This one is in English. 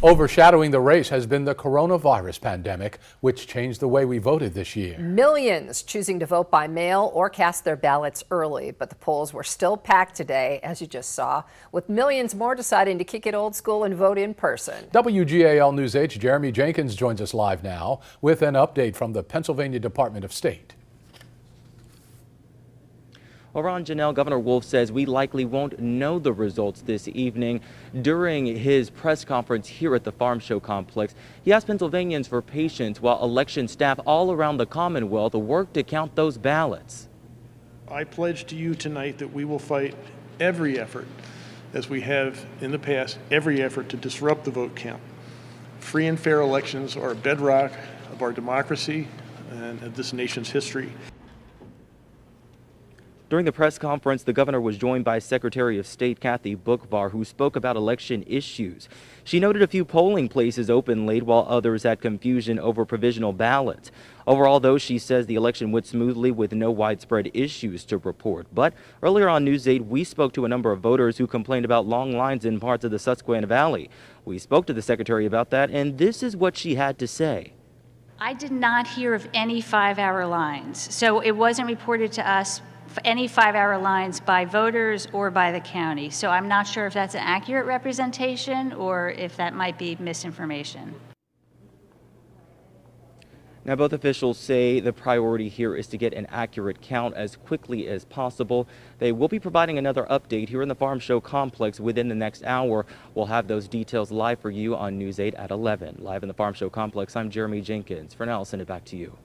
Overshadowing the race has been the coronavirus pandemic, which changed the way we voted this year. Millions choosing to vote by mail or cast their ballots early, but the polls were still packed today, as you just saw, with millions more deciding to kick it old school and vote in person. WGAL News 8's Jeremy Jenkins joins us live now with an update from the Pennsylvania Department of State. Well, Ron Janelle, Governor Wolf says we likely won't know the results this evening. During his press conference here at the Farm Show Complex, he asked Pennsylvanians for patience while election staff all around the Commonwealth work to count those ballots. I pledge to you tonight that we will fight every effort, as we have in the past, every effort to disrupt the vote count. Free and fair elections are a bedrock of our democracy and of this nation's history. During the press conference, the governor was joined by Secretary of State Kathy Boockvar, who spoke about election issues. She noted a few polling places open late while others had confusion over provisional ballots. Overall, though, she says the election went smoothly with no widespread issues to report. But earlier on News 8, we spoke to a number of voters who complained about long lines in parts of the Susquehanna Valley. We spoke to the secretary about that, and this is what she had to say. I did not hear of any 5-hour lines, so it wasn't reported to us any 5-hour lines by voters or by the county. So I'm not sure if that's an accurate representation or if that might be misinformation. Now, both officials say the priority here is to get an accurate count as quickly as possible. They will be providing another update here in the Farm Show Complex within the next hour. We'll have those details live for you on News 8 at 11. Live in the Farm Show Complex, I'm Jeremy Jenkins. For now, I'll send it back to you.